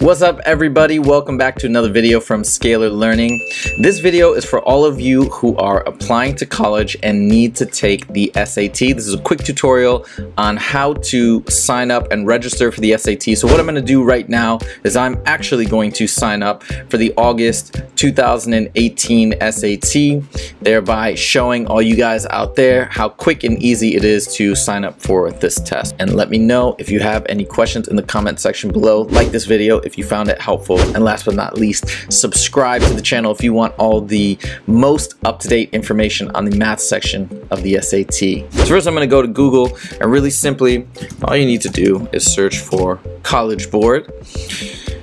What's up everybody, welcome back to another video from Scalar Learning. This video is for all of you who are applying to college and need to take the SAT. This is a quick tutorial on how to sign up and register for the SAT. So what I'm going to do right now is I'm actually going to sign up for the August 2018 SAT, thereby showing all you guys out there how quick and easy it is to sign up for this test. And let me know if you have any questions in the comment section below. Like this video if you found it helpful, and last but not least, subscribe to the channel if you want all the most up-to-date information on the math section of the SAT. So first I'm going to go to Google, and really simply all you need to do is search for College Board.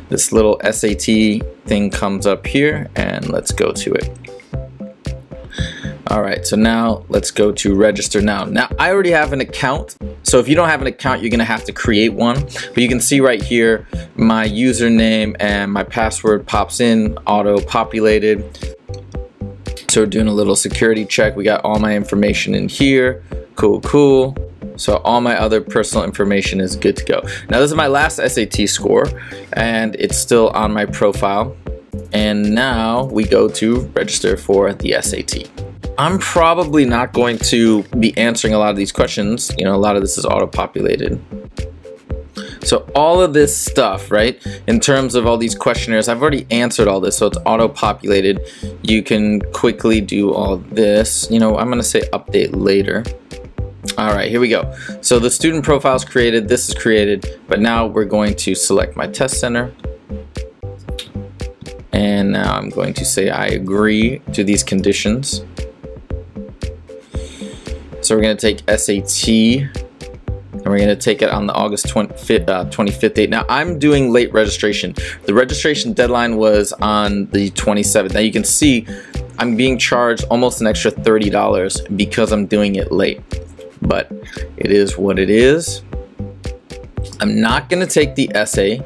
This little SAT thing comes up here, and let's go to it. Alright, so now let's go to register now. Now I already have an account, so if you don't have an account you're gonna have to create one, but you can see right here my username and my password pops in, auto populated. So we're doing a little security check. We got all my information in here. Cool. So all my other personal information is good to go. Now this is my last SAT score and it's still on my profile. And now we go to register for the SAT. I'm probably not going to be answering a lot of these questions. You know, a lot of this is auto-populated. So all of this stuff, right, in terms of all these questionnaires, I've already answered all this, so it's auto-populated. You can quickly do all this. You know, I'm gonna say update later. All right, here we go. So the student profile is created, this is created, but now we're going to select my test center. And now I'm going to say I agree to these conditions. So we're going to take SAT and we're going to take it on the August 25th date. Now I'm doing late registration. The registration deadline was on the 27th. Now you can see I'm being charged almost an extra $30 because I'm doing it late. But it is what it is. I'm not going to take the essay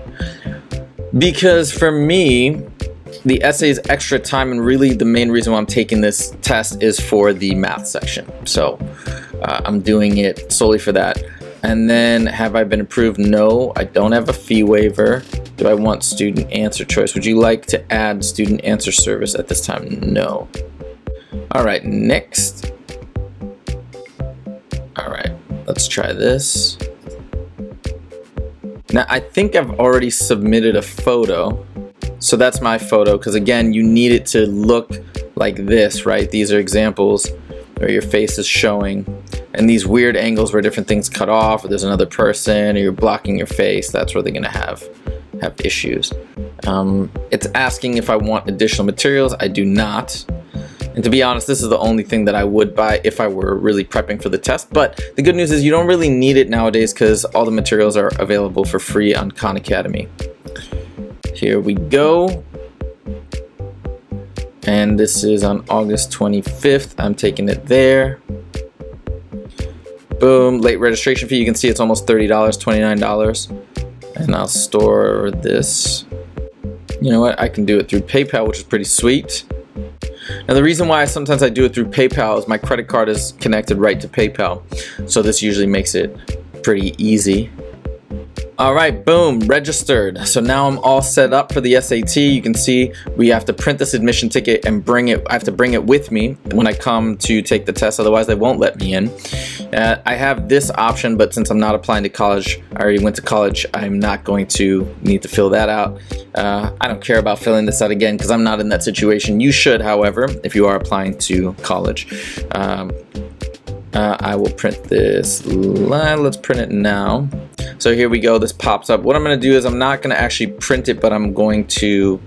because for me, the essay is extra time, and really the main reason why I'm taking this test is for the math section. So I'm doing it solely for that. And then have I been approved? No, I don't have a fee waiver. Do I want student answer choice? Would you like to add student answer service at this time? No. All right, next. All right, let's try this. Now I think I've already submitted a photo. So that's my photo, because again, you need it to look like this, right? These are examples where your face is showing, and these weird angles where different things cut off, or there's another person, or you're blocking your face, that's where they're gonna have issues. It's asking if I want additional materials. I do not. And to be honest, this is the only thing that I would buy if I were really prepping for the test. But the good news is you don't really need it nowadays because all the materials are available for free on Khan Academy. Here we go. And this is on August 25th. I'm taking it there. Boom, late registration fee. You can see it's almost $30, $29. And I'll store this. You know what? I can do it through PayPal, which is pretty sweet. Now the reason why sometimes I do it through PayPal is my credit card is connected right to PayPal. So this usually makes it pretty easy. All right, boom, registered. So now I'm all set up for the SAT. You can see we have to print this admission ticket and bring it. I have to bring it with me when I come to take the test, otherwise they won't let me in. I have this option, but since I'm not applying to college, I already went to college, I'm not going to need to fill that out. I don't care about filling this out again because I'm not in that situation. You should, however, if you are applying to college. I will print this. Let's print it now. So here we go, this pops up. What I'm gonna do is I'm not gonna actually print it, but I'm going to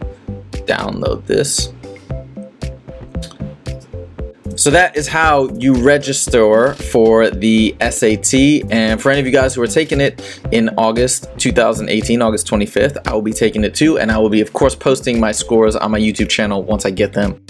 download this. So that is how you register for the SAT. And for any of you guys who are taking it in August 2018, August 25th, I will be taking it too. And I will be, of course, posting my scores on my YouTube channel once I get them.